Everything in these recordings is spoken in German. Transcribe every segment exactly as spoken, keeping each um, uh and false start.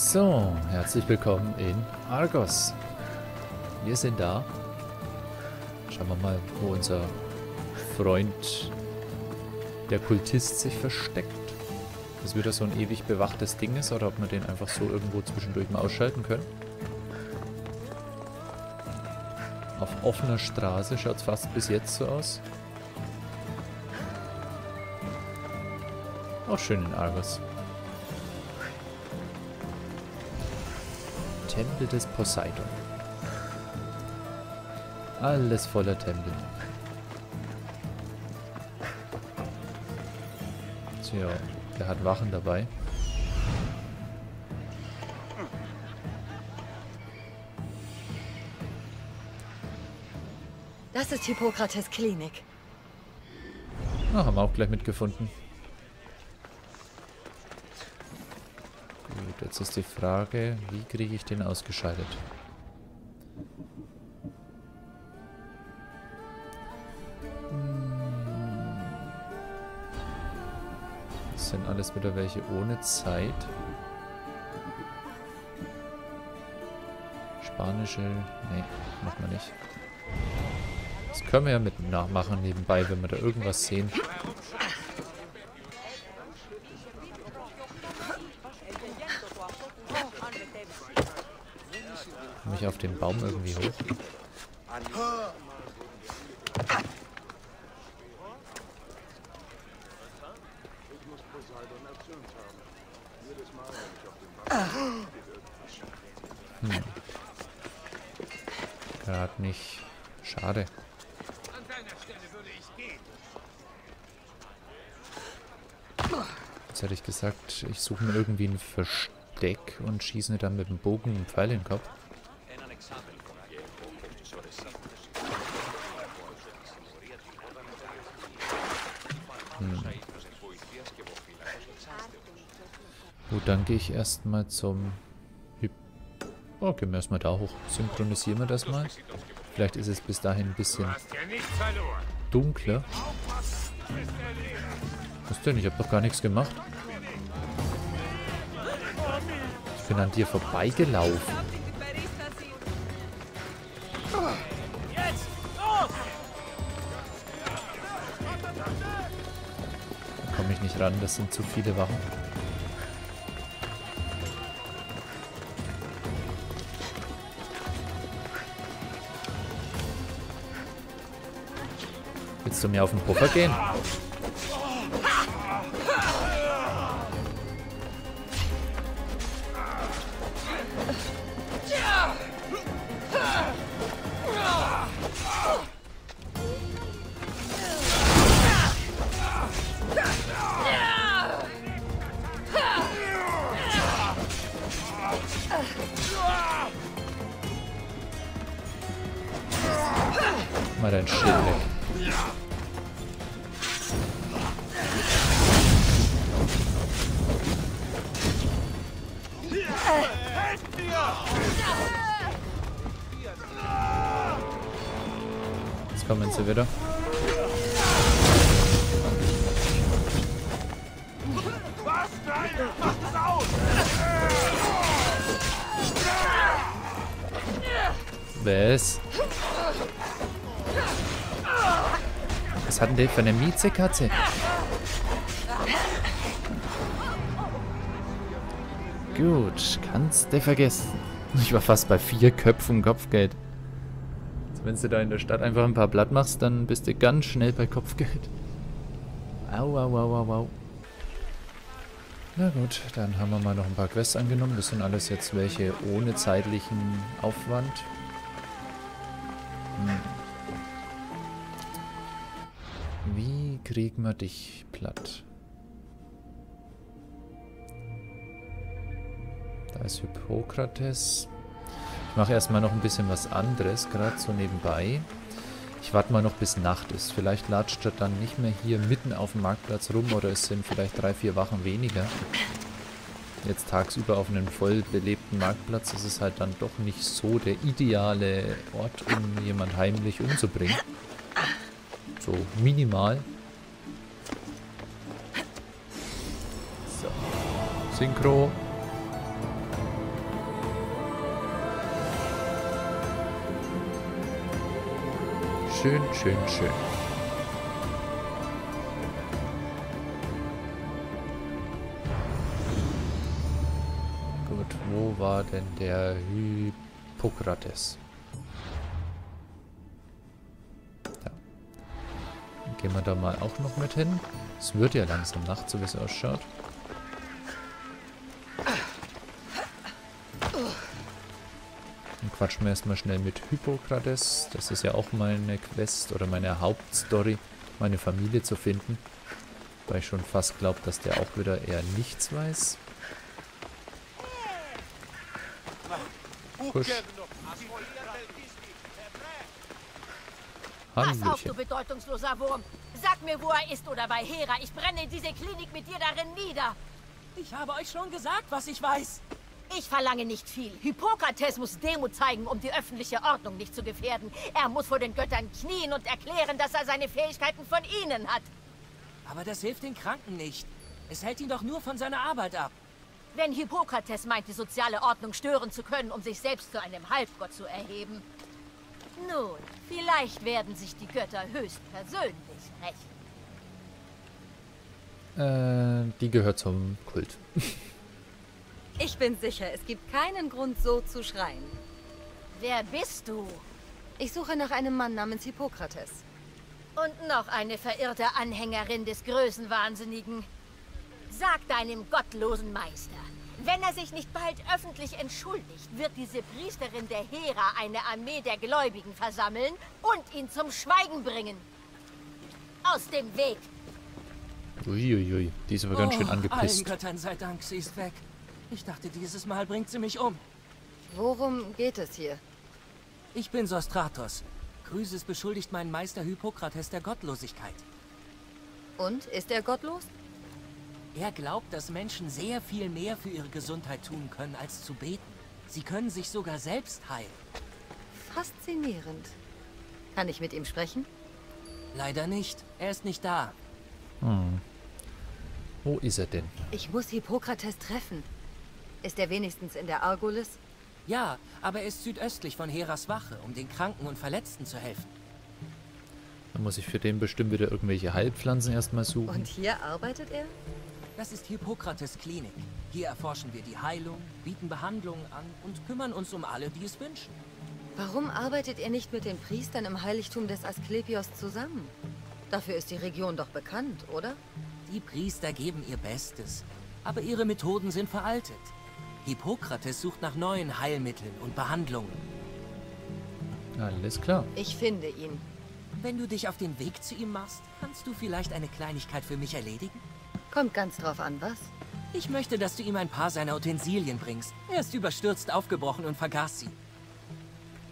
So, herzlich willkommen in Argos. Wir sind da. Schauen wir mal, wo unser Freund, der Kultist, sich versteckt. Dass wieder so ein ewig bewachtes Ding ist oder ob wir den einfach so irgendwo zwischendurch mal ausschalten können. Auf offener Straße schaut es fast bis jetzt so aus. Auch schön in Argos. Tempel des Poseidon. Alles voller Tempel. Tja, der hat Wachen dabei. Das ist Hippokrates Klinik. Ah, haben wir auch gleich mitgefunden. Gut, jetzt ist die Frage, wie kriege ich den ausgeschaltet? Das sind alles wieder welche ohne Zeit. Spanische, nee, machen wir nicht. Das können wir ja mit nachmachen nebenbei, wenn wir da irgendwas sehen. Komm ich auf den Baum irgendwie hoch? Hm. Gerade nicht. Schade. Jetzt hätte ich gesagt, ich suche mir irgendwie ein Versteck und schieße mir dann mit dem Bogen einen Pfeil in den Kopf. Hm. Gut, dann gehe ich erstmal zum Hyp. Oh, gehen wir erstmal da hoch. Synchronisieren wir das mal. Vielleicht ist es bis dahin ein bisschen dunkler. Was denn? Ich habe doch gar nichts gemacht. Ich bin an dir vorbeigelaufen. Da komme ich nicht ran, das sind zu viele Wachen. Willst du mir auf den Puffer gehen? Mal dein Schild weg. Jetzt kommen sie wieder. Was? Nein! Mach das aus! Was? Was hat denn der für eine Miezekatze? Gut, kannst du vergessen. Ich war fast bei vier Köpfen Kopfgeld. Also wenn du da in der Stadt einfach ein paar Blatt machst, dann bist du ganz schnell bei Kopfgeld. Au, au, au, au, au. Na gut, dann haben wir mal noch ein paar Quests angenommen. Das sind alles jetzt welche ohne zeitlichen Aufwand. Hm. Wie kriegen wir dich platt? Da ist Hippokrates. Ich mache erstmal noch ein bisschen was anderes, gerade so nebenbei. Ich warte mal noch bis Nacht ist. Vielleicht latscht er dann nicht mehr hier mitten auf dem Marktplatz rum oder es sind vielleicht drei, vier Wachen weniger. Jetzt tagsüber auf einem voll belebten Marktplatz ist es halt dann doch nicht so der ideale Ort, um jemand heimlich umzubringen. So minimal. So. Synchro. Schön, schön, schön. Gut, wo war denn der Hippokrates? Da. Gehen wir da mal auch noch mit hin. Es wird ja langsam Nacht, so wie es ausschaut. Quatschen wir erstmal schnell mit Hippokrates. Das ist ja auch meine Quest oder meine Hauptstory, meine Familie zu finden. Weil ich schon fast glaube, dass der auch wieder eher nichts weiß. Kusch. Pass auf, du bedeutungsloser Wurm. Sag mir, wo er ist oder bei Hera. Ich brenne diese Klinik mit dir darin nieder. Ich habe euch schon gesagt, was ich weiß. Ich verlange nicht viel. Hippokrates muss Demut zeigen, um die öffentliche Ordnung nicht zu gefährden. Er muss vor den Göttern knien und erklären, dass er seine Fähigkeiten von ihnen hat. Aber das hilft den Kranken nicht. Es hält ihn doch nur von seiner Arbeit ab. Wenn Hippokrates meint, die soziale Ordnung stören zu können, um sich selbst zu einem Halbgott zu erheben. Nun, vielleicht werden sich die Götter höchstpersönlich rächen. Äh, die gehört zum Kult. Ich bin sicher, es gibt keinen Grund, so zu schreien. Wer bist du? Ich suche nach einem Mann namens Hippokrates. Und noch eine verirrte Anhängerin des Größenwahnsinnigen. Sag deinem gottlosen Meister, wenn er sich nicht bald öffentlich entschuldigt, wird diese Priesterin der Hera eine Armee der Gläubigen versammeln und ihn zum Schweigen bringen. Aus dem Weg! Uiuiui, die ist aber ganz schön angepisst. Allen Göttern sei Dank, sie ist weg. Ich dachte, dieses Mal bringt sie mich um. Worum geht es hier? Ich bin Sostratos. Chrysis beschuldigt meinen Meister Hippokrates der Gottlosigkeit. Und? Ist er gottlos? Er glaubt, dass Menschen sehr viel mehr für ihre Gesundheit tun können, als zu beten. Sie können sich sogar selbst heilen. Faszinierend. Kann ich mit ihm sprechen? Leider nicht. Er ist nicht da. Hm. Wo ist er denn? Ich muss Hippokrates treffen. Ist er wenigstens in der Argolis? Ja, aber er ist südöstlich von Heras Wache, um den Kranken und Verletzten zu helfen. Dann muss ich für den bestimmt wieder irgendwelche Heilpflanzen erstmal suchen. Und hier arbeitet er? Das ist Hippokrates Klinik. Hier erforschen wir die Heilung, bieten Behandlungen an und kümmern uns um alle, die es wünschen. Warum arbeitet er nicht mit den Priestern im Heiligtum des Asklepios zusammen? Dafür ist die Region doch bekannt, oder? Die Priester geben ihr Bestes, aber ihre Methoden sind veraltet. Hippokrates sucht nach neuen Heilmitteln und Behandlungen. Alles klar. Ich finde ihn. Wenn du dich auf den Weg zu ihm machst, kannst du vielleicht eine Kleinigkeit für mich erledigen? Kommt ganz drauf an, was? Ich möchte, dass du ihm ein paar seiner Utensilien bringst. Er ist überstürzt aufgebrochen und vergaß sie.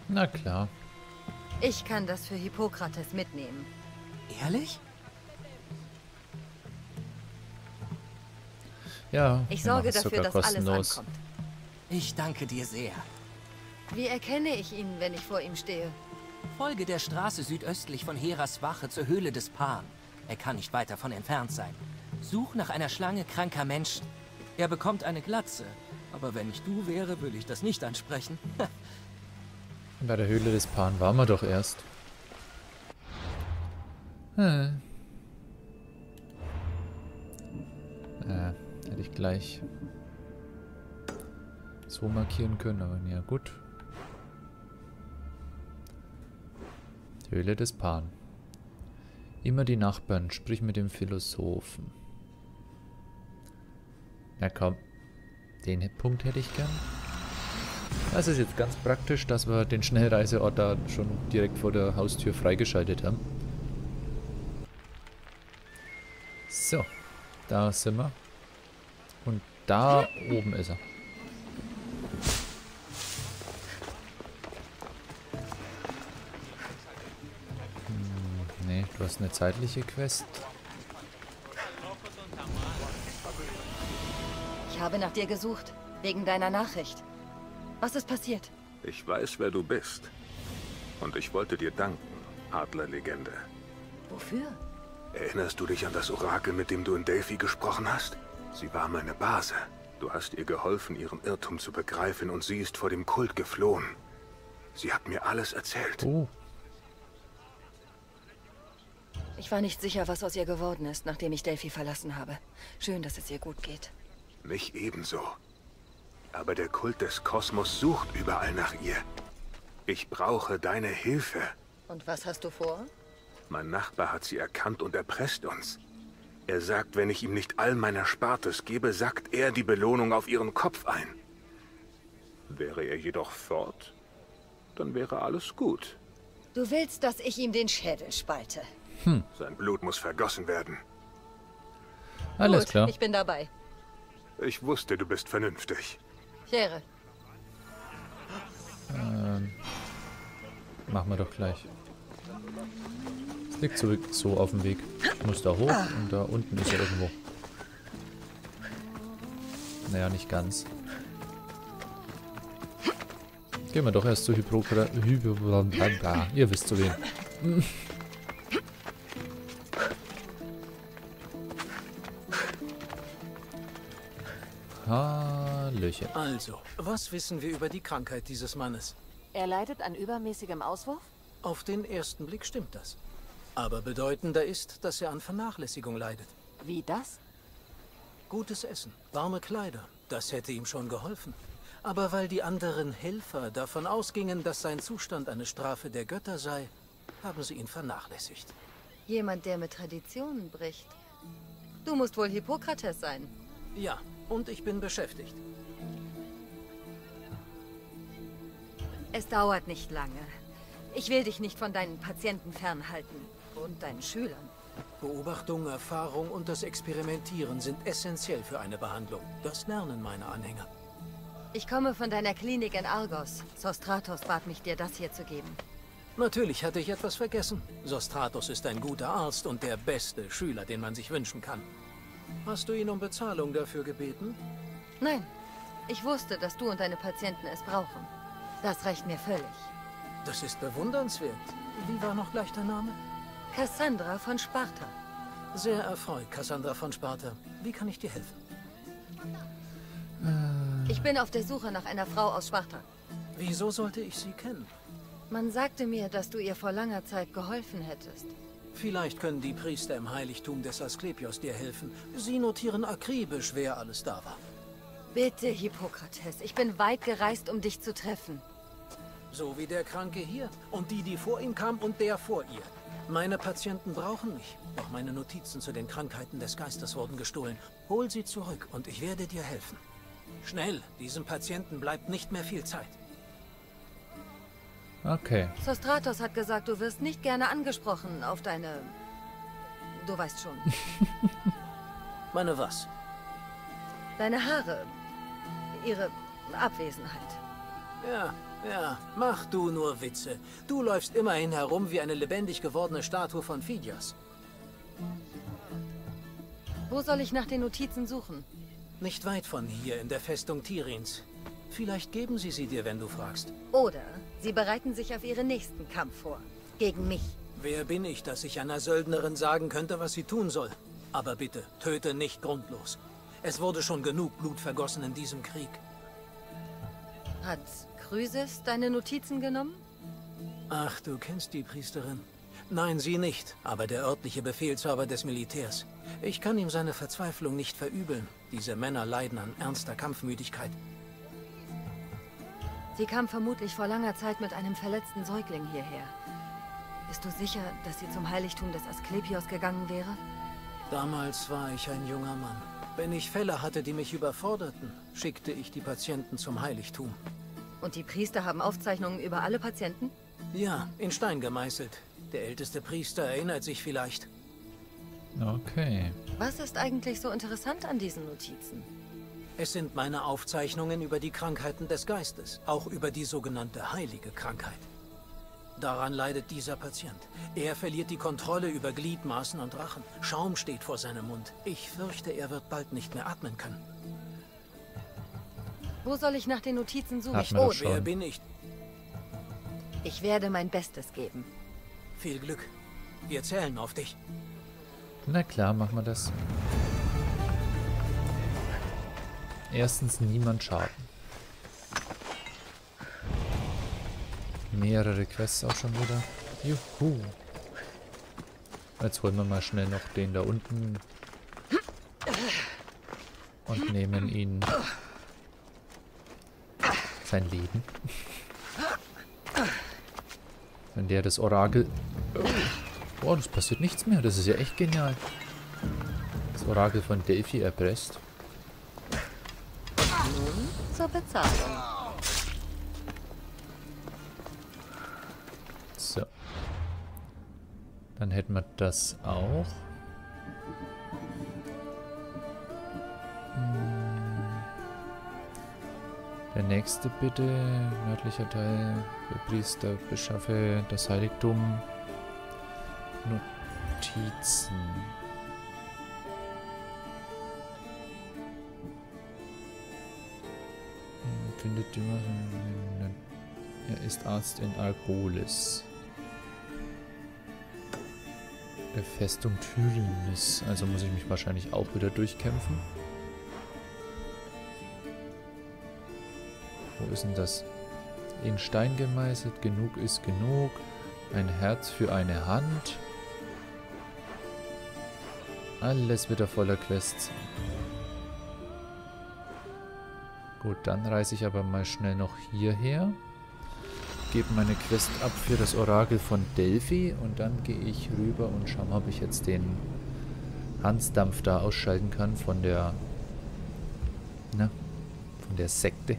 Na klar. Ich kann das für Hippokrates mitnehmen. Ehrlich? Ja, ich sorge dafür, dass alles ankommt. Ich danke dir sehr. Wie erkenne ich ihn, wenn ich vor ihm stehe? Folge der Straße südöstlich von Heras Wache zur Höhle des Pan. Er kann nicht weit davon entfernt sein. Such nach einer Schlange kranker Menschen. Er bekommt eine Glatze. Aber wenn ich du wäre, würde ich das nicht ansprechen. Bei der Höhle des Pan waren wir doch erst. Hm. Äh. Hätte ich gleich so markieren können, aber ja gut. Höhle des Pan. Immer die Nachbarn, sprich mit dem Philosophen. Na komm, den Punkt hätte ich gern. Das ist jetzt ganz praktisch, dass wir den Schnellreiseort da schon direkt vor der Haustür freigeschaltet haben. So, da sind wir. Und da oben ist er. Hm, nee, du hast eine zeitliche Quest. Ich habe nach dir gesucht, wegen deiner Nachricht. Was ist passiert? Ich weiß, wer du bist. Und ich wollte dir danken, Adlerlegende. Wofür? Erinnerst du dich an das Orakel, mit dem du in Delphi gesprochen hast? Sie war meine Base. Du hast ihr geholfen, ihren Irrtum zu begreifen, und sie ist vor dem Kult geflohen. Sie hat mir alles erzählt. Oh. Ich war nicht sicher, was aus ihr geworden ist, nachdem ich Delphi verlassen habe. Schön, dass es ihr gut geht. Mich ebenso. Aber der Kult des Kosmos sucht überall nach ihr. Ich brauche deine Hilfe. Und was hast du vor? Mein Nachbar hat sie erkannt und erpresst uns. Er sagt, wenn ich ihm nicht all mein Erspartes gebe, sackt er die Belohnung auf ihren Kopf ein. Wäre er jedoch fort, dann wäre alles gut. Du willst, dass ich ihm den Schädel spalte? Hm. Sein Blut muss vergossen werden. Alles gut, klar. Ich bin dabei. Ich wusste, du bist vernünftig. Schere. Ähm, machen wir doch gleich. Es liegt so, so auf dem Weg. Ich muss da hoch und da unten ist er irgendwo. Naja, nicht ganz. Gehen wir doch erst zu Hippokrates. Ihr wisst zu wem. Hallöchen. Also, was wissen wir über die Krankheit dieses Mannes? Er leidet an übermäßigem Auswurf? Auf den ersten Blick stimmt das. Aber bedeutender ist, dass er an Vernachlässigung leidet. Wie das? Gutes Essen, warme Kleider, das hätte ihm schon geholfen. Aber weil die anderen Helfer davon ausgingen, dass sein Zustand eine Strafe der Götter sei, haben sie ihn vernachlässigt. Jemand, der mit Traditionen bricht. Du musst wohl Hippokrates sein. Ja. Und ich bin beschäftigt. Es dauert nicht lange. Ich will dich nicht von deinen Patienten fernhalten. Und deinen Schülern. Beobachtung, Erfahrung und das Experimentieren sind essentiell für eine Behandlung. Das lernen meine Anhänger. Ich komme von deiner Klinik in Argos. Sostratos bat mich, dir das hier zu geben. Natürlich hatte ich etwas vergessen. Sostratos ist ein guter Arzt und der beste Schüler, den man sich wünschen kann. Hast du ihn um Bezahlung dafür gebeten? Nein. Ich wusste, dass du und deine Patienten es brauchen. Das reicht mir völlig. Das ist bewundernswert. Wie war noch gleich dein Name? Kassandra von Sparta. Sehr erfreut, Kassandra von Sparta. Wie kann ich dir helfen? Ich bin auf der Suche nach einer Frau aus Sparta. Wieso sollte ich sie kennen? Man sagte mir, dass du ihr vor langer Zeit geholfen hättest. Vielleicht können die Priester im Heiligtum des Asklepios dir helfen. Sie notieren akribisch, wer alles da war. Bitte, Hippokrates, ich bin weit gereist, um dich zu treffen. So wie der Kranke hier und die, die vor ihm kam und der vor ihr. Meine Patienten brauchen mich, doch meine Notizen zu den Krankheiten des Geistes wurden gestohlen. Hol sie zurück und ich werde dir helfen. Schnell, diesem Patienten bleibt nicht mehr viel Zeit. Okay. Sostratos hat gesagt, du wirst nicht gerne angesprochen auf deine... Du weißt schon. Meine was? Deine Haare. Ihre Abwesenheit. Ja, ja. Mach du nur Witze. Du läufst immerhin herum wie eine lebendig gewordene Statue von Phidias. Wo soll ich nach den Notizen suchen? Nicht weit von hier, in der Festung Tiryns. Vielleicht geben sie sie dir, wenn du fragst. Oder sie bereiten sich auf ihren nächsten Kampf vor. Gegen mich. Wer bin ich, dass ich einer Söldnerin sagen könnte, was sie tun soll? Aber bitte, töte nicht grundlos. Es wurde schon genug Blut vergossen in diesem Krieg. Hat Chrysis deine Notizen genommen? Ach, du kennst die Priesterin. Nein, sie nicht, aber der örtliche Befehlshaber des Militärs. Ich kann ihm seine Verzweiflung nicht verübeln. Diese Männer leiden an ernster Kampfmüdigkeit. Sie kam vermutlich vor langer Zeit mit einem verletzten Säugling hierher. Bist du sicher, dass sie zum Heiligtum des Asklepios gegangen wäre? Damals war ich ein junger Mann. Wenn ich Fälle hatte, die mich überforderten, schickte ich die Patienten zum Heiligtum. Und die Priester haben Aufzeichnungen über alle Patienten? Ja, in Stein gemeißelt. Der älteste Priester erinnert sich vielleicht. Okay. Was ist eigentlich so interessant an diesen Notizen? Es sind meine Aufzeichnungen über die Krankheiten des Geistes, auch über die sogenannte heilige Krankheit. Daran leidet dieser Patient. Er verliert die Kontrolle über Gliedmaßen und Rachen. Schaum steht vor seinem Mund. Ich fürchte, er wird bald nicht mehr atmen können. Wo soll ich nach den Notizen suchen? Oh, wer bin ich? Ich werde mein Bestes geben. Viel Glück. Wir zählen auf dich. Na klar, machen wir das. Erstens niemand schaden. Mehrere Quests auch schon wieder. Juhu. Jetzt holen wir mal schnell noch den da unten. Und nehmen ihn sein Leben. Wenn der das Orakel... Boah, das passiert nichts mehr. Das ist ja echt genial. Das Orakel von Delphi erpresst. Nun zur Bezahlung. So. Dann hätten wir das auch. Der nächste bitte, nördlicher Teil, der Priester beschaffe das Heiligtum Notizen. Findet immer, er ist Arzt in Argolis. Der Festung Tiryns, also muss ich mich wahrscheinlich auch wieder durchkämpfen. Wo ist denn das? In Stein gemeißelt, genug ist genug. Ein Herz für eine Hand. Alles wieder voller Quests. Gut, dann reise ich aber mal schnell noch hierher. Gebe meine Quest ab für das Orakel von Delphi. Und dann gehe ich rüber und schaue mal, ob ich jetzt den Hansdampf da ausschalten kann von der... Na, von der Sekte.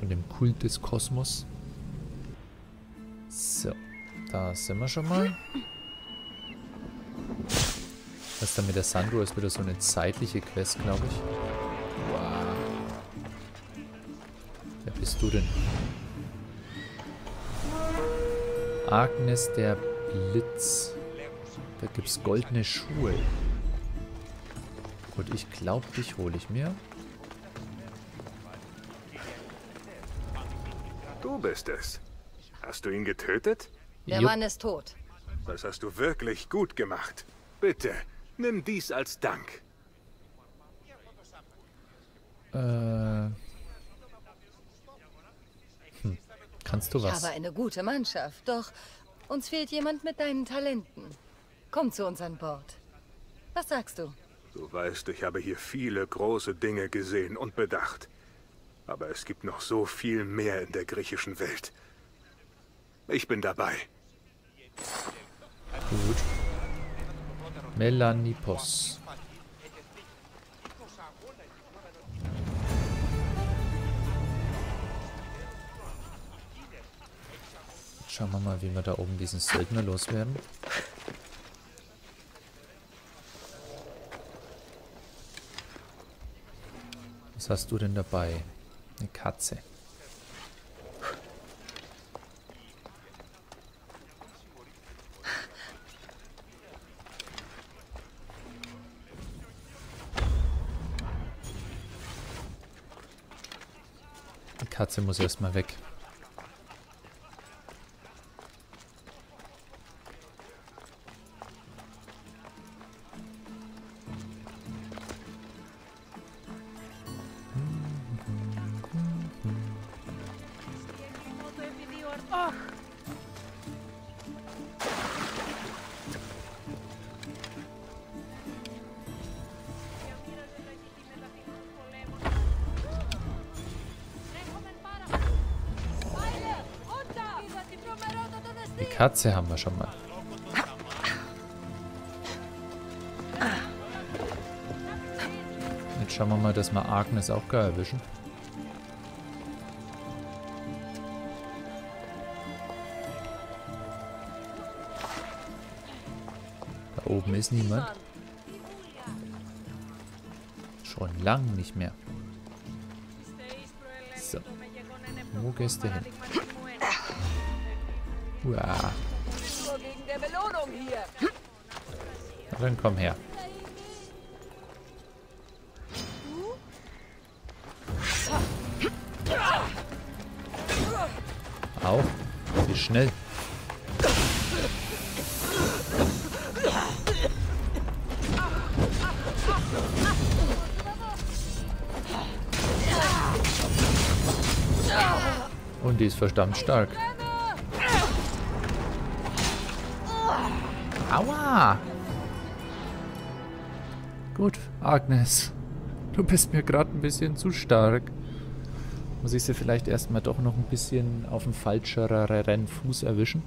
Von dem Kult des Kosmos. So, da sind wir schon mal. Was dann mit der Sanduhr ist, wieder so eine zeitliche Quest, glaube ich. Wow. Wer bist du denn? Agnes der Blitz. Da gibt es goldene Schuhe. Gut, ich glaube, dich hole ich mir. Du bist es. Hast du ihn getötet? Der Mann ist tot. Das hast du wirklich gut gemacht. Bitte, nimm dies als Dank. Äh. Hm. Kannst du was? Ich habe eine gute Mannschaft, doch uns fehlt jemand mit deinen Talenten. Komm zu uns an Bord. Was sagst du? Du weißt, ich habe hier viele große Dinge gesehen und bedacht. Aber es gibt noch so viel mehr in der griechischen Welt. Ich bin dabei. Gut. Melanippos. Schauen wir mal, wie wir da oben diesen Söldner loswerden. Was hast du denn dabei? Eine Katze. Die Katze muss erstmal weg. Katze haben wir schon mal. Jetzt schauen wir mal, dass wir Agnes auch gar erwischen. Da oben ist niemand. Schon lang nicht mehr. So. Wo gehst du hin? Uah. Na dann komm her. Au, wie schnell. Und die ist verdammt stark. Aua! Gut, Agnes. Du bist mir gerade ein bisschen zu stark. Muss ich sie vielleicht erstmal doch noch ein bisschen auf dem falscheren Fuß erwischen?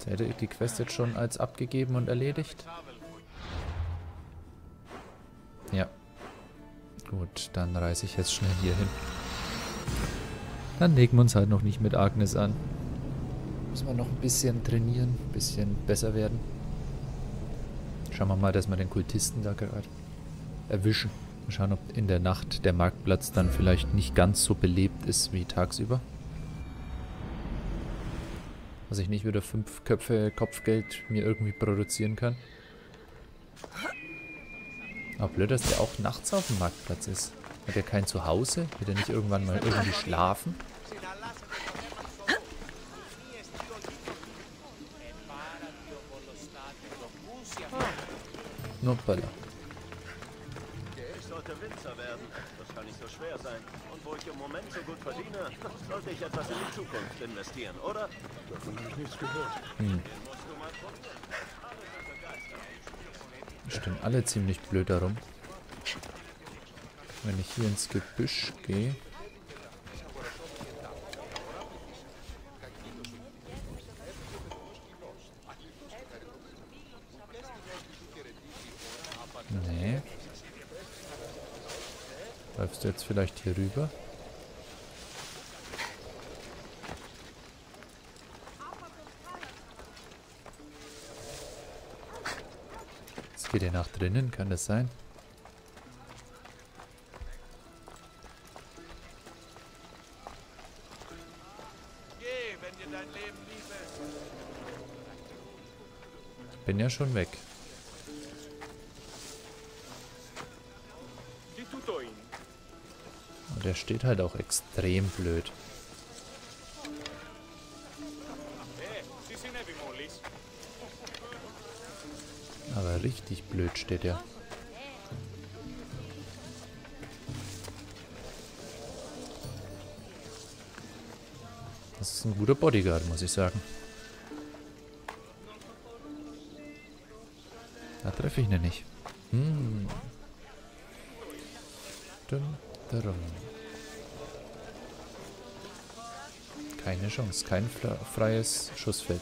Jetzt hätte ich die Quest jetzt schon als abgegeben und erledigt. Ja. Gut, dann reise ich jetzt schnell hier hin. Dann legen wir uns halt noch nicht mit Agnes an. Müssen wir noch ein bisschen trainieren, ein bisschen besser werden. Schauen wir mal, dass wir den Kultisten da gerade erwischen. Mal schauen, ob in der Nacht der Marktplatz dann vielleicht nicht ganz so belebt ist wie tagsüber. Dass ich nicht wieder fünf Köpfe Kopfgeld mir irgendwie produzieren kann. Aber blöd, dass der auch nachts auf dem Marktplatz ist. Hat er kein Zuhause? Wird er nicht irgendwann mal irgendwie schlafen? Noppala. Winzer werden. Das kann nicht so schwer sein. Und wo ich im Moment so gut verdiene, sollte ich etwas in die Zukunft investieren, oder? Davon habe ich nichts gehört. Hm. Stehen alle ziemlich blöd darum. Wenn ich hier ins Gebüsch gehe. Nee. Läufst du jetzt vielleicht hier rüber? Jetzt geht er nach drinnen, kann das sein? Bin ja schon weg. Der steht halt auch extrem blöd. Aber richtig blöd steht er. Das ist ein guter Bodyguard, muss ich sagen. Da treffe ich ihn nicht. Hm. Dum, dum. Keine Chance, kein freies Schussfeld.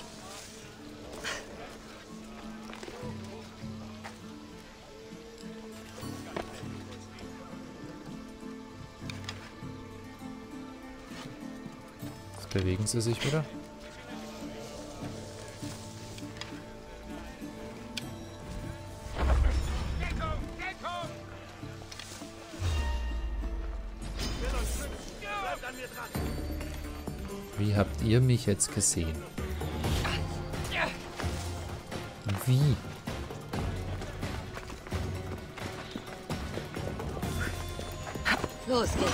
Jetzt bewegen sie sich wieder. Wie habt ihr mich jetzt gesehen? Wie? Los geht's.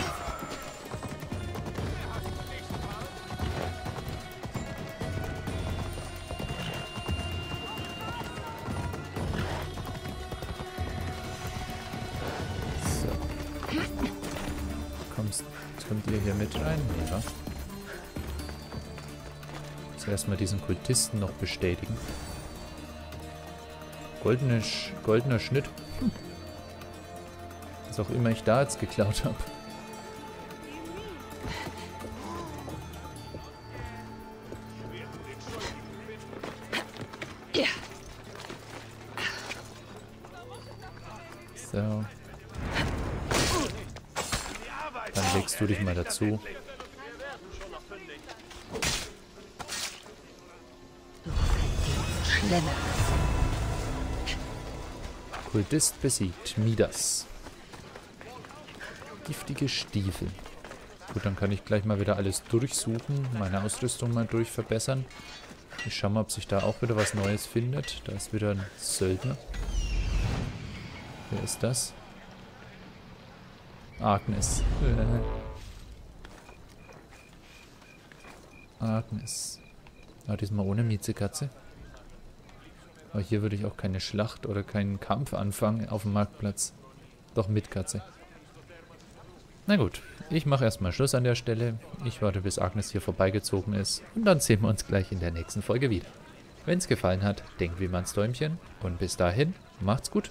So. Kommst, kommt ihr hier mit rein, oder? Erstmal diesen Kultisten noch bestätigen. Goldener, Sch goldener Schnitt. Hm. Was auch immer ich da jetzt geklaut habe. So. Dann legst du dich mal dazu. Kultist besiegt. Midas. Giftige Stiefel. Gut, dann kann ich gleich mal wieder alles durchsuchen. Meine Ausrüstung mal durchverbessern. Ich schau mal, ob sich da auch wieder was Neues findet. Da ist wieder ein Söldner. Wer ist das? Agnes. Äh. Agnes. Ah, diesmal ohne Miezekatze. Aber hier würde ich auch keine Schlacht oder keinen Kampf anfangen auf dem Marktplatz. Doch mit Katze. Na gut, ich mache erstmal Schluss an der Stelle. Ich warte, bis Agnes hier vorbeigezogen ist. Und dann sehen wir uns gleich in der nächsten Folge wieder. Wenn's gefallen hat, denkt wie man's Däumchen und bis dahin, macht's gut.